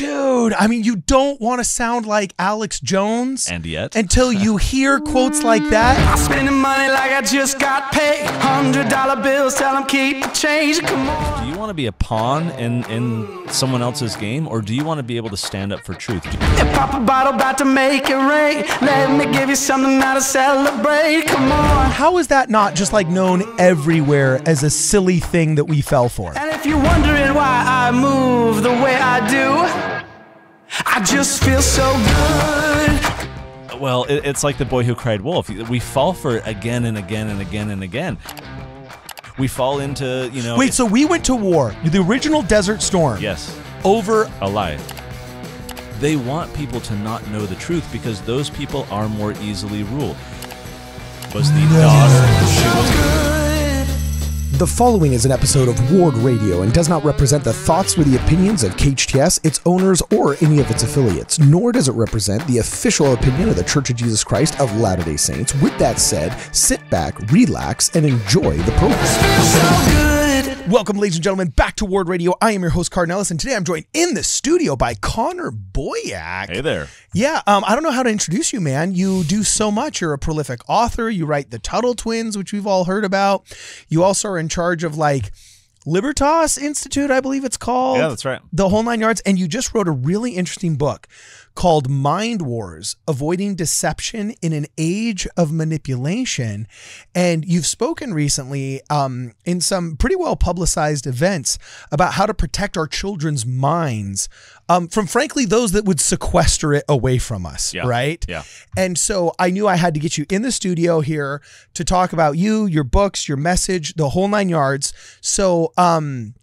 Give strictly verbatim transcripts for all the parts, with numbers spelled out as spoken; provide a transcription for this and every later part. Dude, I mean, you don't want to sound like Alex Jones. And yet. Until you hear quotes like that. I'm spending money like I just got paid. one hundred dollar bills, tell them keep the change. Come on. Do you want to be a pawn in, in someone else's game, or do you want to be able to stand up for truth? Yeah, pop a bottle, about to make it rain. Let me give you something now to celebrate. Come on. How is that not just like known everywhere as a silly thing that we fell for? And if you're wondering why I move the way I do, I just feel so good. Well, it, it's like the boy who cried wolf. We fall for it again and again and again and again. We fall into, you know... Wait, so we went to war. The original Desert Storm. Yes. Over... a lie. They want people to not know the truth because those people are more easily ruled. Was the daughter... She was good. The following is an episode of Ward Radio and does not represent the thoughts or the opinions of K H T S, its owners, or any of its affiliates, nor does it represent the official opinion of the Church of Jesus Christ of Latter-day Saints. With that said, sit back, relax, and enjoy the program. So good. Welcome, ladies and gentlemen, back to Ward Radio. I am your host, Cardinellis, and today I'm joined in the studio by Connor Boyack. Hey there. Yeah, um, I don't know how to introduce you, man. You do so much. You're a prolific author. You write the Tuttle Twins, which we've all heard about. You also are in charge of, like, Libertas Institute, I believe it's called. Yeah, that's right. The whole nine yards. And you just wrote a really interesting book called Mind Wars, Avoiding Deception in an Age of Manipulation. And you've spoken recently um, in some pretty well-publicized events about how to protect our children's minds um, from, frankly, those that would sequester it away from us, yeah. right? Yeah. And so I knew I had to get you in the studio here to talk about you, your books, your message, the whole nine yards. So... Um,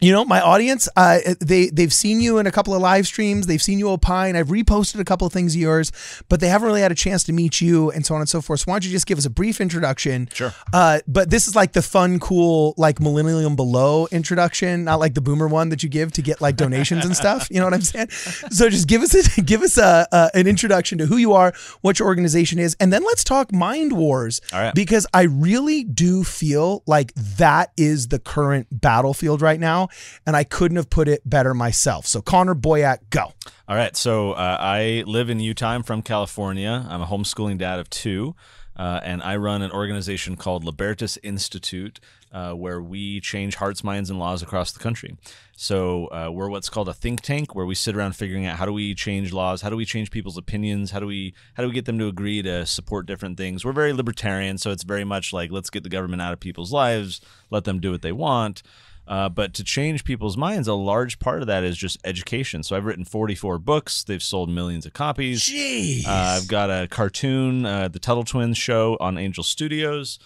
You know, my audience, uh, they, they've seen you in a couple of live streams. They've seen you opine. I've reposted a couple of things of yours, but they haven't really had a chance to meet you and so on and so forth. So why don't you just give us a brief introduction? Sure. Uh, but this is like the fun, cool, like Millennium Below introduction, not like the boomer one that you give to get like donations and stuff. You know what I'm saying? So just give us a, give us a, uh, an introduction to who you are, what your organization is, and then let's talk Mind Wars. All right. Because I really do feel like that is the current battlefield right now. And I couldn't have put it better myself. So Connor Boyack, go. All right. So uh, I live in Utah. I'm from California. I'm a homeschooling dad of two. Uh, and I run an organization called Libertas Institute, uh, where we change hearts, minds, and laws across the country. So uh, we're what's called a think tank, where we sit around figuring out how do we change laws, how do we change people's opinions, how do we how do we get them to agree to support different things. We're very libertarian, so it's very much like let's get the government out of people's lives, let them do what they want. Uh, but to change people's minds, a large part of that is just education. So I've written forty-four books. They've sold millions of copies. Jeez. Uh, I've got a cartoon, uh, the Tuttle Twins show on Angel Studios.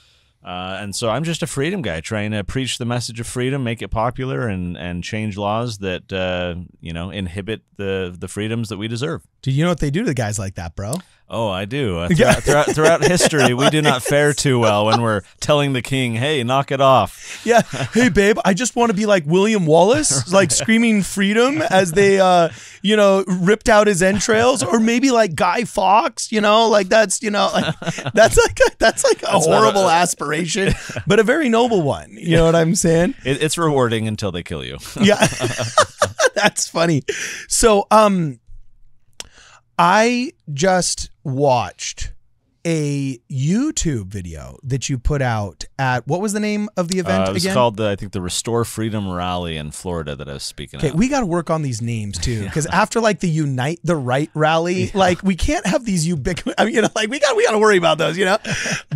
Uh, and so I'm just a freedom guy trying to preach the message of freedom, make it popular, and and change laws that, uh, you know, inhibit the, the freedoms that we deserve. Do you know what they do to guys like that, bro? Oh, I do. Uh, throughout, throughout, throughout history, we do not fare too well when we're telling the king, hey, knock it off. Yeah. Hey, babe, I just want to be like William Wallace, like screaming freedom as they, uh, you know, ripped out his entrails. Or maybe like Guy Fawkes, you know, like that's, you know, like, that's like a, that's like a that's horrible a, aspiration, but a very noble one. You know what I'm saying? It, it's rewarding until they kill you. Yeah. That's funny. So, um, I just watched a YouTube video that you put out at, what was the name of the event uh, it was again? It's called, the, I think, the Restore Freedom Rally in Florida that I was speaking at. Okay, we got to work on these names, too, because yeah. after, like, the Unite the Right rally, yeah. like, we can't have these ubiquitous, I mean, you know, like, we got we got to worry about those, you know?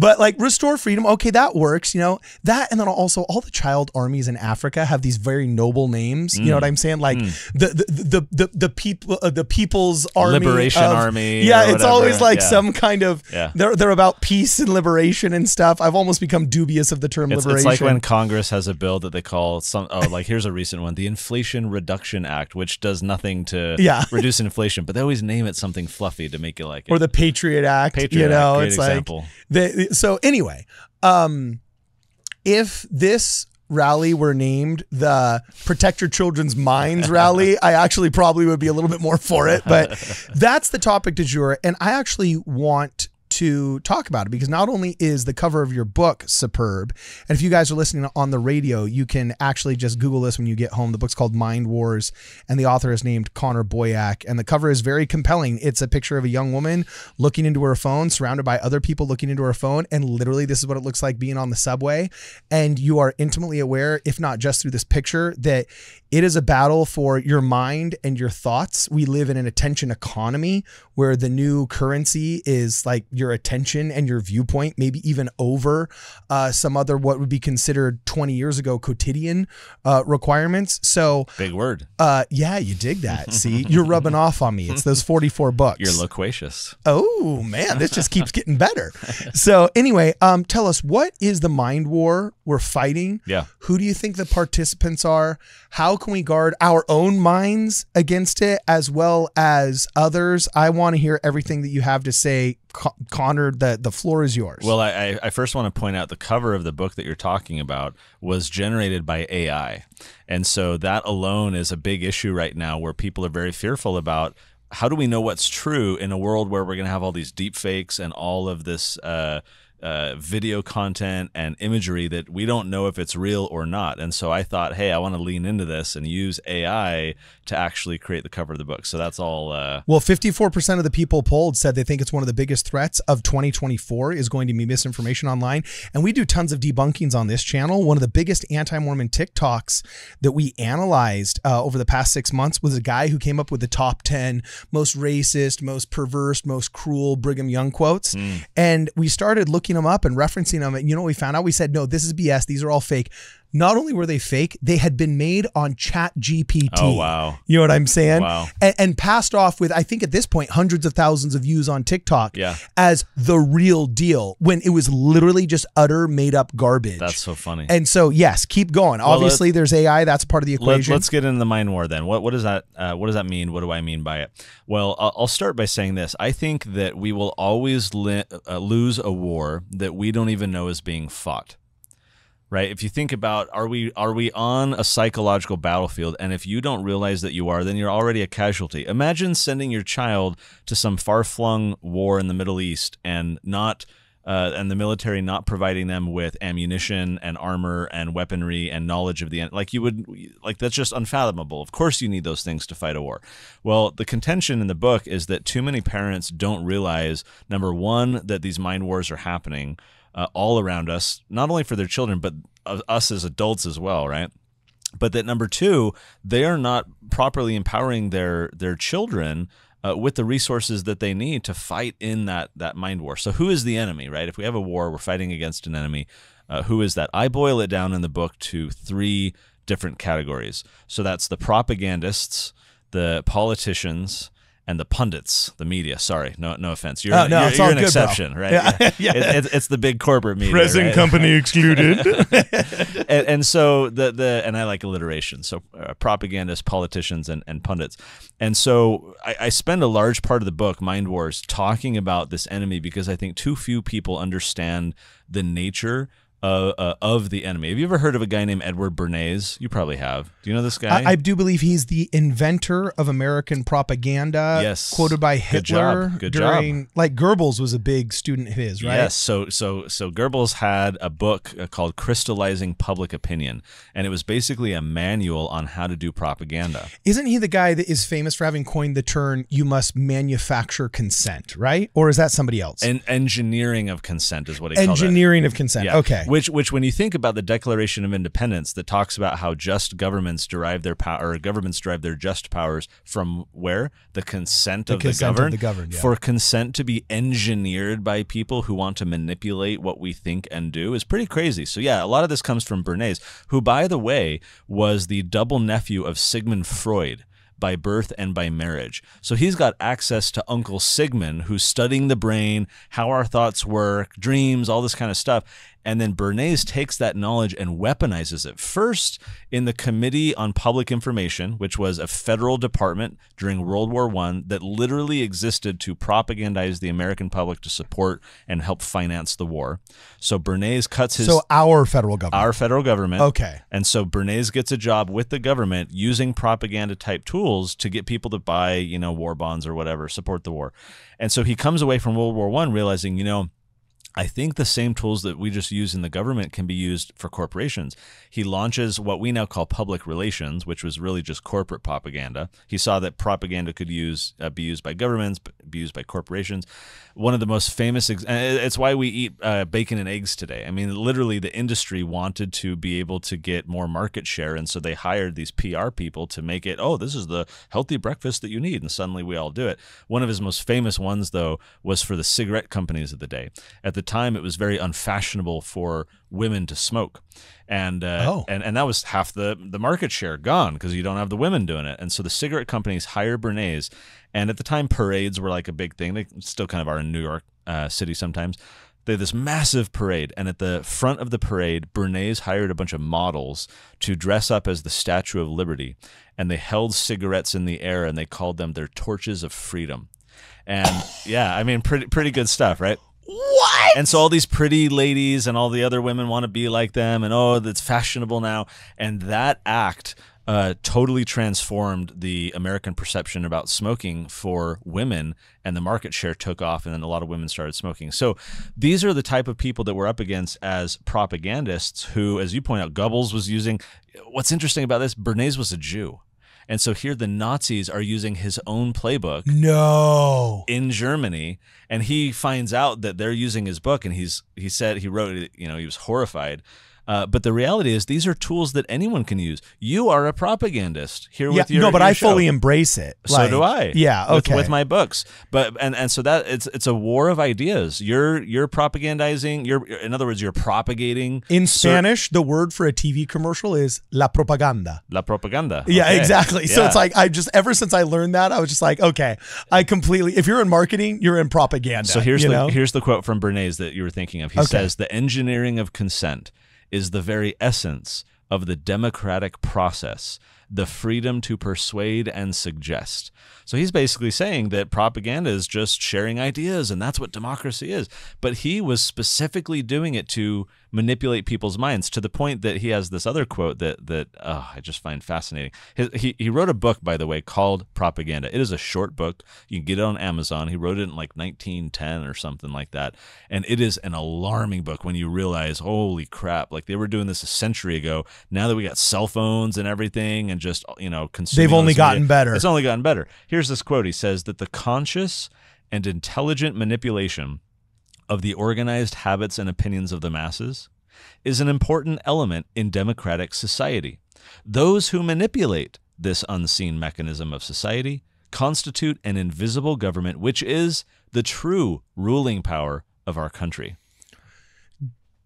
But, like, Restore Freedom, okay, that works, you know? That, and then also, all the child armies in Africa have these very noble names, mm. you know what I'm saying? Like, mm. the, the, the, the, the, people, uh, the People's Army. Liberation of, Army. Yeah, it's whatever. always, like, yeah. some kind of... Yeah. They're, they're about peace and liberation and stuff. I've almost become dubious of the term it's, liberation. It's like when Congress has a bill that they call, some. oh, like here's a recent one, the Inflation Reduction Act, which does nothing to yeah. reduce inflation, but they always name it something fluffy to make you like it. Or the Patriot Act. Patriot you know, Act, great it's example. Like they, so anyway, um, if this rally were named the Protect Your Children's Minds rally, I actually probably would be a little bit more for it, but that's the topic du jour, and I actually want to talk about it, because not only is the cover of your book superb, and if you guys are listening on the radio, you can actually just Google this when you get home. The book's called Mind Wars, and the author is named Connor Boyack, and the cover is very compelling. It's a picture of a young woman looking into her phone, surrounded by other people looking into her phone, and literally this is what it looks like being on the subway. And you are intimately aware, if not just through this picture, that it is a battle for your mind and your thoughts. We live in an attention economy where the new currency is like your attention and your viewpoint, maybe even over uh, some other what would be considered twenty years ago quotidian uh, requirements. So big word. Uh, yeah, you dig that. See, you're rubbing off on me. It's those forty-four books. You're loquacious. Oh man, this just keeps getting better. So anyway, um, tell us, what is the mind war we're fighting? Yeah. Who do you think the participants are? How can we guard our own minds against it as well as others? I want to hear everything that you have to say, Connor. The, the floor is yours. Well, I, I first want to point out the cover of the book that you're talking about was generated by A I. And so that alone is a big issue right now, where people are very fearful about, how do we know what's true in a world where we're going to have all these deep fakes and all of this uh, uh, video content and imagery that we don't know if it's real or not. And so I thought, hey, I want to lean into this and use A I to actually create the cover of the book. So that's all. Uh, well, fifty-four percent of the people polled said they think it's one of the biggest threats of twenty twenty-four is going to be misinformation online. And we do tons of debunkings on this channel. One of the biggest anti-Mormon TikToks that we analyzed uh, over the past six months was a guy who came up with the top ten most racist, most perverse, most cruel Brigham Young quotes. Mm. And we started looking them up and referencing them. And you know what we found out? We said, no, this is B S. These are all fake. Not only were they fake, they had been made on Chat G P T. Oh, wow. You know what I'm saying? Wow. And, and passed off with, I think at this point, hundreds of thousands of views on TikTok yeah. as the real deal, when it was literally just utter made up garbage. That's so funny. And so, yes, keep going. Well, obviously, there's A I. That's part of the equation. Let, let's get into the mind war then. What, what, does that, uh, what does that mean? What do I mean by it? Well, I'll, I'll start by saying this. I think that we will always li uh, lose a war that we don't even know is being fought. Right? If you think about, are we are we on a psychological battlefield? And if you don't realize that you are, then you're already a casualty. Imagine sending your child to some far-flung war in the Middle East and not uh, and the military not providing them with ammunition and armor and weaponry and knowledge of the end. Like you would, like that's just unfathomable. Of course you need those things to fight a war. Well, the contention in the book is that too many parents don't realize, number one, that these mind wars are happening Uh, all around us, not only for their children, but uh, us as adults as well, right? But that number two, they are not properly empowering their their children uh, with the resources that they need to fight in that that mind war. So who is the enemy, right? If we have a war, we're fighting against an enemy. Uh, who is that? I boil it down in the book to three different categories. So that's the propagandists, the politicians, and the pundits, the media. Sorry, no, no offense. You're, oh, no, you're, you're an exception, bro. Right? Yeah, yeah. yeah. It, it, it's the big corporate media. Present right? company excluded. and, and so the the and I like alliteration. So uh, propagandists, politicians, and and pundits. And so I, I spend a large part of the book, Mind Wars, talking about this enemy, because I think too few people understand the nature Uh, uh, of the enemy. Have you ever heard of a guy named Edward Bernays? You probably have. Do you know this guy? I, I do believe he's the inventor of American propaganda. Yes. Quoted by Hitler. Good job. Good during, job. Like Goebbels was a big student of his, right? Yes. So, so, so Goebbels had a book called Crystallizing Public Opinion, and it was basically a manual on how to do propaganda. Isn't he the guy that is famous for having coined the term, you must manufacture consent, right? Or is that somebody else? And engineering of consent is what he called it. Engineering of consent. Yeah. Okay. Which, which, when you think about the Declaration of Independence, that talks about how just governments derive their power, or governments derive their just powers from where? The consent the of consent the governed. Of the governed yeah. For consent to be engineered by people who want to manipulate what we think and do is pretty crazy. So yeah, a lot of this comes from Bernays, who, by the way, was the double nephew of Sigmund Freud, by birth and by marriage. So he's got access to Uncle Sigmund, who's studying the brain, how our thoughts work, dreams, all this kind of stuff. And then Bernays takes that knowledge and weaponizes it, first in the Committee on Public Information, which was a federal department during World War One that literally existed to propagandize the American public to support and help finance the war. So Bernays cuts his... So our federal government. Our federal government. Okay. And so Bernays gets a job with the government using propaganda-type tools to get people to buy, you know, war bonds or whatever, support the war. And so he comes away from World War One realizing, you know, I think the same tools that we just use in the government can be used for corporations. He launches what we now call public relations, which was really just corporate propaganda. He saw that propaganda could use uh, be used by governments, be used by corporations. One of the most famous, ex it's why we eat uh, bacon and eggs today. I mean, literally the industry wanted to be able to get more market share, and so they hired these P R people to make it, oh, this is the healthy breakfast that you need, and suddenly we all do it. One of his most famous ones, though, was for the cigarette companies of the day. At the the time, it was very unfashionable for women to smoke, and uh, oh. and and that was half the the market share gone because you don't have the women doing it. And so the cigarette companies hire Bernays, and at the time parades were like a big thing. They still kind of are in New York uh, City sometimes. They had this massive parade, and at the front of the parade, Bernays hired a bunch of models to dress up as the Statue of Liberty, and they held cigarettes in the air, and they called them their torches of freedom. And yeah, I mean, pretty pretty good stuff, right? What? And so all these pretty ladies and all the other women want to be like them, and oh, that's fashionable now. And that act uh, totally transformed the American perception about smoking for women, and the market share took off, and then a lot of women started smoking. So these are the type of people that we're up against as propagandists who, as you point out, Goebbels was using. What's interesting about this, Bernays was a Jew. And so here the Nazis are using his own playbook no. in Germany, and he finds out that they're using his book, and he's he said he wrote it, you know, he was horrified. Uh, but the reality is these are tools that anyone can use. You are a propagandist here yeah, with your No, but your I show. fully embrace it. So like, do I. Yeah, okay. With, with my books. But and and so that it's it's a war of ideas. You're you're propagandizing, you're in other words, you're propagating. In Spanish, the word for a T V commercial is la propaganda. La propaganda. Okay. Yeah, exactly. Yeah. So it's like I just ever since I learned that, I was just like, okay, I completely if you're in marketing, you're in propaganda. So here's the know? here's the quote from Bernays that you were thinking of. He okay. says, "The engineering of consent is the very essence of the democratic process, the freedom to persuade and suggest." So he's basically saying that propaganda is just sharing ideas, and that's what democracy is. But he was specifically doing it to manipulate people's minds, to the point that he has this other quote that that oh, I just find fascinating. His, he, he wrote a book, by the way, called Propaganda. It is a short book. You can get it on Amazon. He wrote it in like nineteen ten or something like that. And it is an alarming book when you realize, holy crap, like they were doing this a century ago. Now that we got cell phones and everything and just, you know, consuming. They've only gotten media, better. It's only gotten better. Here's this quote. He says that the conscious and intelligent manipulation of the organized habits and opinions of the masses is an important element in democratic society. Those who manipulate this unseen mechanism of society constitute an invisible government, which is the true ruling power of our country.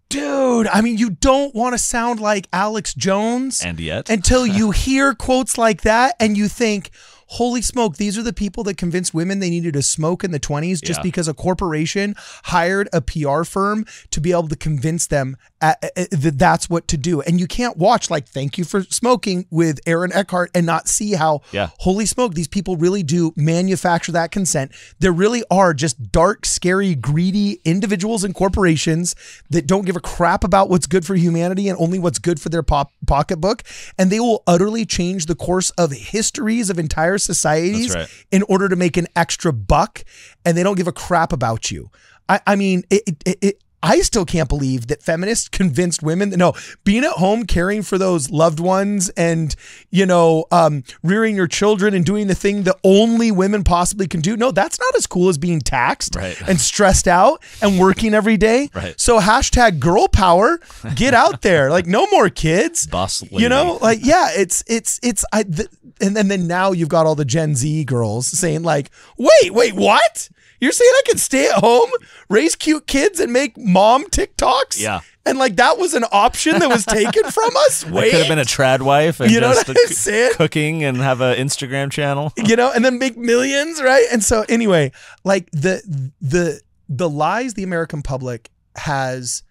Dude, I mean, you don't want to sound like Alex Jones. And yet. Until you hear quotes like that and you think, holy smoke, these are the people that convinced women they needed to smoke in the twenties just yeah. because a corporation hired a P R firm to be able to convince them at, at, that that's what to do. And you can't watch like Thank You for Smoking with Aaron Eckhart and not see how, yeah. holy smoke, these people really do manufacture that consent. There really are just dark, scary, greedy individuals and corporations that don't give a crap about what's good for humanity and only what's good for their pop pocketbook. And they will utterly change the course of histories of entire societies right. in order to make an extra buck, and they don't give a crap about you. I, I mean, it, it, it, I still can't believe that feminists convinced women that no, being at home caring for those loved ones and, you know, um, rearing your children and doing the thing that only women possibly can do. No, that's not as cool as being taxed right. and stressed out and working every day. Right. So hashtag girl power, get out there. Like no more kids, boss lady. You know, like, yeah, it's, it's, it's, I, the, and, and then now you've got all the Gen Z girls saying like, wait, wait, what? You're saying I can stay at home, raise cute kids, and make mom TikToks? Yeah. And like that was an option that was taken from us? Wait. I could have been a trad wife and you know just what I'm saying? cooking and have an Instagram channel. You know, and then make millions, right? And so anyway, like the the the lies the American public has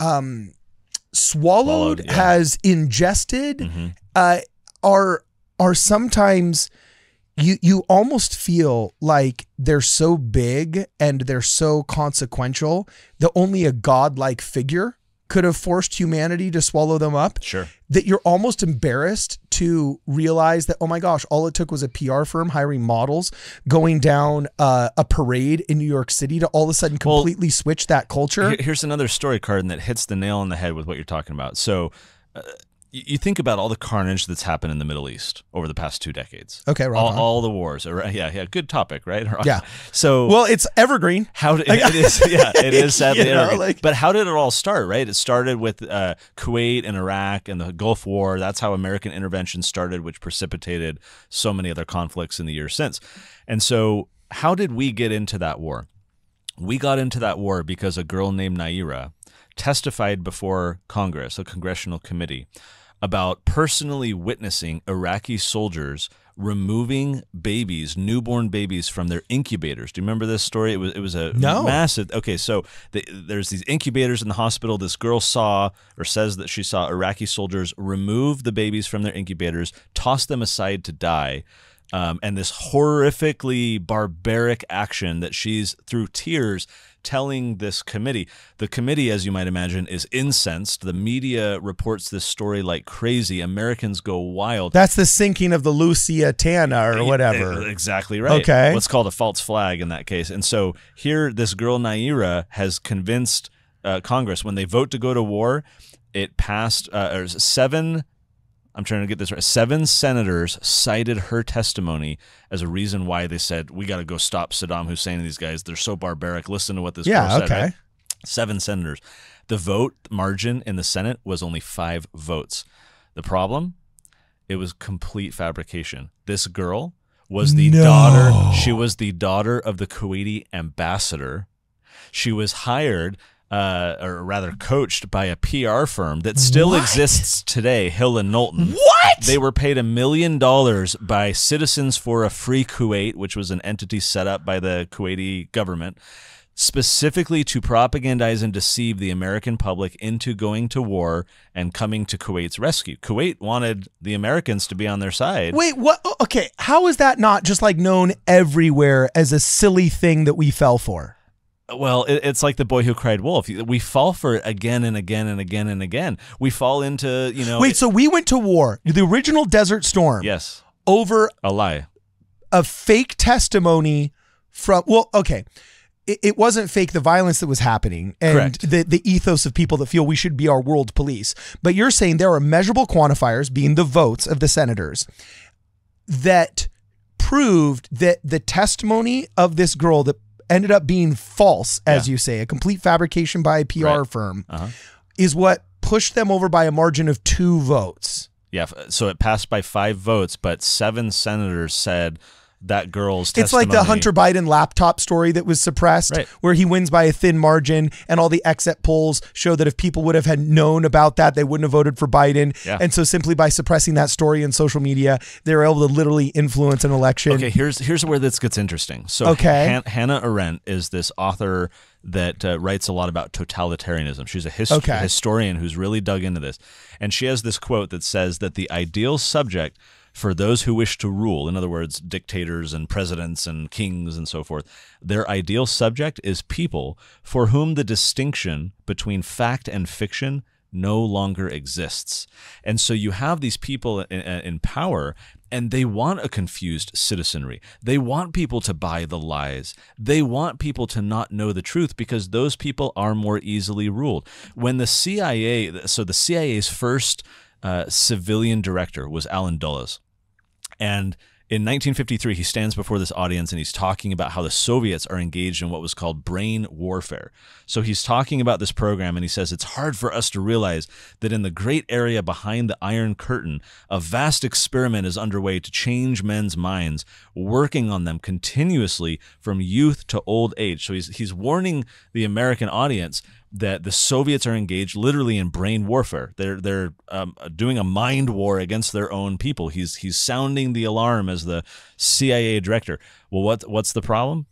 um, swallowed, swallowed yeah. has ingested, mm-hmm. uh, are are sometimes you you almost feel like they're so big and they're so consequential that only a godlike figure could have forced humanity to swallow them up. Sure. That you're almost embarrassed to realize that, oh my gosh, all it took was a P R firm hiring models, going down uh, a parade in New York City to all of a sudden completely well, switch that culture. Here's another story, Cardin, that hits the nail on the head with what you're talking about. So uh, you think about all the carnage that's happened in the Middle East over the past two decades. Okay, right. All, all the wars. Yeah, yeah. Good topic, right? Yeah. So, well, it's evergreen. How did, it is? Yeah, it is sadly you know, evergreen. Like, but how did it all start? Right. It started with uh, Kuwait and Iraq and the Gulf War. That's how American intervention started, which precipitated so many other conflicts in the years since. And so, how did we get into that war? We got into that war because a girl named Nayirah testified before Congress, a congressional committee, about personally witnessing Iraqi soldiers removing babies, newborn babies, from their incubators. Do you remember this story? It was it was a no. massive. Okay, so the, there's these incubators in the hospital. This girl saw, or says that she saw, Iraqi soldiers remove the babies from their incubators, toss them aside to die. Um, and this horrifically barbaric action that she's, through tears, telling this committee. The committee, as you might imagine, is incensed. The media reports this story like crazy. Americans go wild. That's the sinking of the Lusitania or whatever. Exactly right. Okay. What's called a false flag in that case. And so here, this girl Nayirah has convinced uh, Congress, when they vote to go to war, it passed uh, or seven. I'm trying to get this right. Seven senators cited her testimony as a reason why they said, we got to go stop Saddam Hussein and these guys. They're so barbaric. Listen to what this yeah, girl said. Okay. Right? Seven senators. The vote margin in the Senate was only five votes. The problem? It was complete fabrication. This girl was the no. daughter. She was the daughter of the Kuwaiti ambassador. She was hired... Uh, or rather coached by a P R firm that still what? exists today, Hill and Knowlton. What? They were paid a million dollars by Citizens for a Free Kuwait, which was an entity set up by the Kuwaiti government, specifically to propagandize and deceive the American public into going to war and coming to Kuwait's rescue. Kuwait wanted the Americans to be on their side. Wait, what? Okay, how is that not just like known everywhere as a silly thing that we fell for? Well, it's like the boy who cried wolf. We fall for it again and again and again and again. We fall into, you know. Wait, so we went to war, the original Desert Storm. Yes. Over a lie. A fake testimony from, well, okay. It, it wasn't fake, the violence that was happening and Correct. the the ethos of people that feel we should be our world police. But you're saying there are measurable quantifiers, being the votes of the senators, that proved that the testimony of this girl that ended up being false, as yeah. you say, a complete fabrication by a P R right. firm, uh-huh. is what pushed them over by a margin of two votes. Yeah, so it passed by five votes, but seven senators said that girl's testimony. It's like the Hunter Biden laptop story that was suppressed, right. where he wins by a thin margin, and all the exit polls show that if people would have had known about that, they wouldn't have voted for Biden. Yeah. And so simply by suppressing that story in social media, they were able to literally influence an election. Okay, here's here's where this gets interesting. So okay. Han Hannah Arendt is this author that uh, writes a lot about totalitarianism. She's a hist okay. historian who's really dug into this. And she has this quote that says that the ideal subject for those who wish to rule, in other words, dictators and presidents and kings and so forth, their ideal subject is people for whom the distinction between fact and fiction no longer exists. And so you have these people in, in power, and they want a confused citizenry. They want people to buy the lies. They want people to not know the truth because those people are more easily ruled. When the C I A, so the C I A's first uh, civilian director was Alan Dulles. And in nineteen fifty-three, he stands before this audience and he's talking about how the Soviets are engaged in what was called brain warfare. So he's talking about this program and he says, it's hard for us to realize that in the great area behind the Iron Curtain, a vast experiment is underway to change men's minds, working on them continuously from youth to old age. So he's, he's warning the American audience that the Soviets are engaged literally in brain warfare. They're they're um, doing a mind war against their own people. He's he's sounding the alarm as the C I A director. Well, what what's the problem?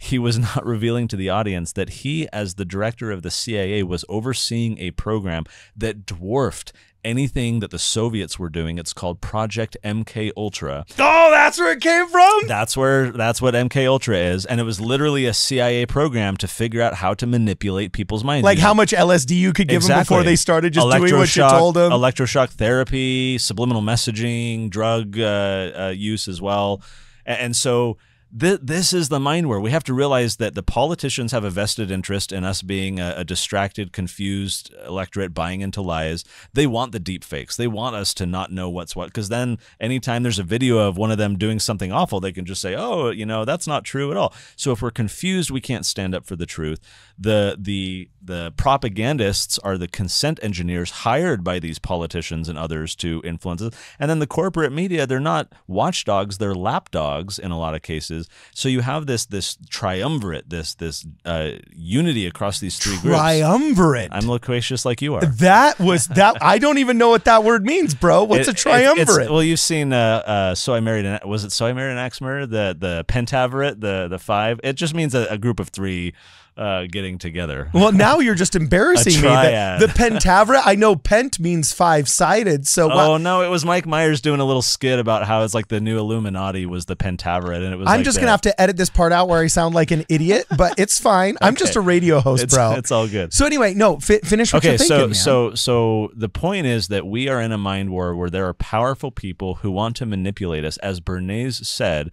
he was not revealing to the audience that he, as the director of the C I A, was overseeing a program that dwarfed anything that the Soviets were doing. It's called Project M K Ultra. Oh, that's where it came from? That's where that's what M K Ultra is, and it was literally a C I A program to figure out how to manipulate people's minds. Like how much L S D you could give exactly. them before they started just doing what you told them. Electroshock therapy, subliminal messaging, drug uh, uh, use as well, and, and so. Th this is the mind war. We have to realize that the politicians have a vested interest in us being a, a distracted, confused electorate buying into lies. They want the deep fakes. They want us to not know what's what, because then anytime there's a video of one of them doing something awful, they can just say, oh, you know, that's not true at all. So if we're confused, we can't stand up for the truth. The, the, the propagandists are the consent engineers hired by these politicians and others to influence us. And then the corporate media, they're not watchdogs, they're lapdogs in a lot of cases. So you have this this triumvirate, this this uh, unity across these three triumvirate. groups. Triumvirate. I'm loquacious like you are. That was that. I don't even know what that word means, bro. What's it, a triumvirate? It, well, you've seen. Uh, uh, so I married. An, was it So I Married an Axe Murderer? The the pentavirate, the the five. It just means a, a group of three. Uh, getting together. Well, now you're just embarrassing me. The, the pentavra, I know pent means five-sided, so... Oh, no, it was Mike Myers doing a little skit about how it's like the new Illuminati was the pentavra, and it was I'm like just going to have to edit this part out where I sound like an idiot, but it's fine. Okay. I'm just a radio host, it's, bro. It's all good. So anyway, no, fi finish what okay, you're thinking, so, man. so, so the point is that we are in a mind war where there are powerful people who want to manipulate us. As Bernays said,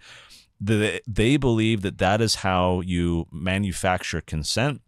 The, they believe that that is how you manufacture consent.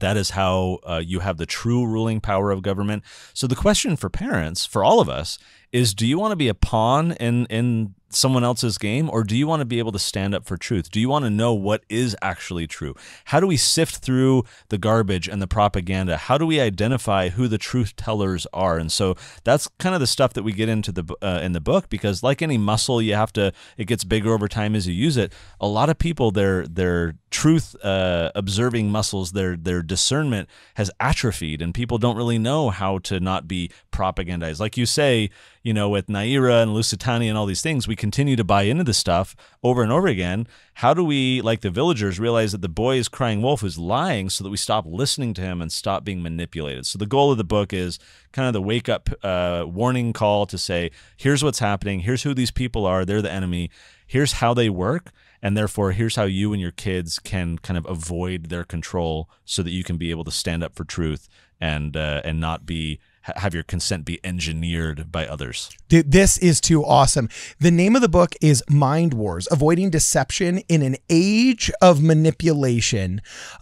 That is how uh, you have the true ruling power of government. So the question for parents, for all of us, is do you want to be a pawn in, in someone else's game, or do you want to be able to stand up for truth? Do you want to know what is actually true? How do we sift through the garbage and the propaganda? How do we identify who the truth tellers are? And so that's kind of the stuff that we get into the uh, in the book, because like any muscle, you have to it gets bigger over time as you use it. A lot of people, their their truth uh, observing muscles, their their discernment has atrophied, and people don't really know how to not be propagandized. Like you say, you know, with Nayirah and Lusitania and all these things, we continue to buy into this stuff over and over again. How do we, like the villagers, realize that the boy is crying wolf is lying, so that we stop listening to him and stop being manipulated? So the goal of the book is kind of the wake-up uh, warning call to say, here's what's happening, here's who these people are, they're the enemy, here's how they work, and therefore here's how you and your kids can kind of avoid their control so that you can be able to stand up for truth and, uh, and not be... have your consent be engineered by others. Dude, this is too awesome. The name of the book is Mind Wars, Avoiding Deception in an Age of Manipulation.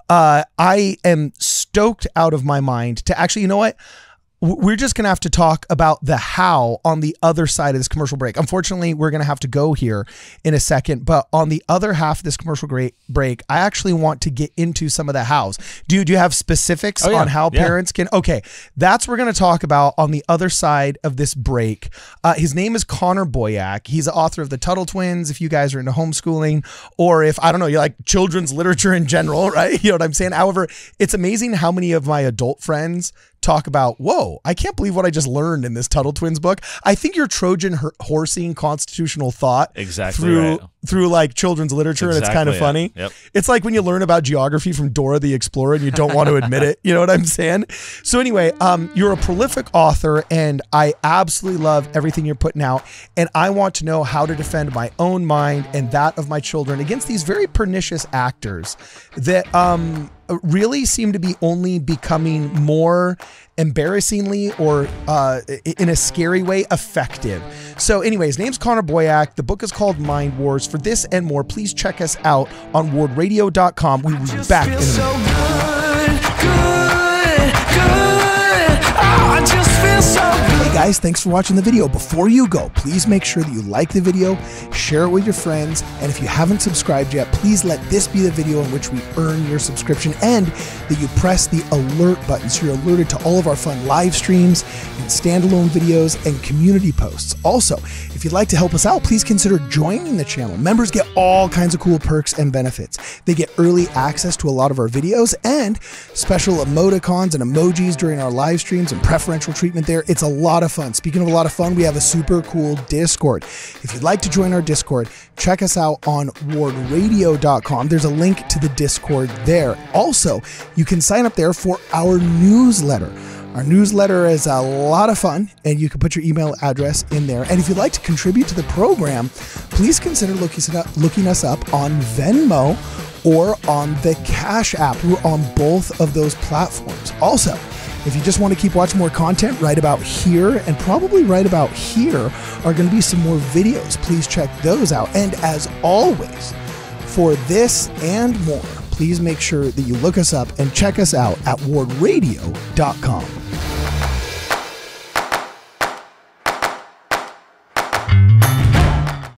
Uh, I am stoked out of my mind to actually, you know what? We're just going to have to talk about the how on the other side of this commercial break. Unfortunately, we're going to have to go here in a second. But on the other half of this commercial break, I actually want to get into some of the hows. Do, do you have specifics oh, yeah. on how yeah. parents can? Okay, that's what we're going to talk about on the other side of this break. Uh, his name is Connor Boyack. He's the author of The Tuttle Twins. If you guys are into homeschooling, or if, I don't know, you like children's literature in general, right? You know what I'm saying? However, it's amazing how many of my adult friends talk about, whoa, I can't believe what I just learned in this Tuttle Twins book. I think you're Trojan horsing constitutional thought exactly through right. through like children's literature, exactly, and it's kind of yeah. funny. Yep. It's like when you learn about geography from Dora the Explorer and you don't want to admit it. You know what I'm saying? So anyway, um, you're a prolific author, and I absolutely love everything you're putting out, and I want to know how to defend my own mind and that of my children against these very pernicious actors that... um. really seem to be only becoming more embarrassingly or uh, in a scary way effective. So anyways, name's Connor Boyack. The book is called Mind Wars. For this and more, please check us out on Ward Radio dot com. We'll be back in a minute. I just feel so good, good, good. Hey guys, thanks for watching the video. Before you go, please make sure that you like the video, share it with your friends, and if you haven't subscribed yet, please let this be the video in which we earn your subscription, and that you press the alert button so you're alerted to all of our fun live streams and standalone videos and community posts. Also, if you'd like to help us out, please consider joining the channel. Members get all kinds of cool perks and benefits. They get early access to a lot of our videos and special emoticons and emojis during our live streams and preferential treatment there. It's a lot lot of fun. Speaking of a lot of fun, we have a super cool Discord. If you'd like to join our Discord, check us out on Ward Radio dot com. There's a link to the Discord there. Also, you can sign up there for our newsletter. Our newsletter is a lot of fun, and you can put your email address in there. And if you'd like to contribute to the program, please consider looking us up on Venmo or on the Cash App. We're on both of those platforms. Also, if you just want to keep watching more content right about here and probably right about here are going to be some more videos. Please check those out. And as always, for this and more, please make sure that you look us up and check us out at Ward Radio dot com.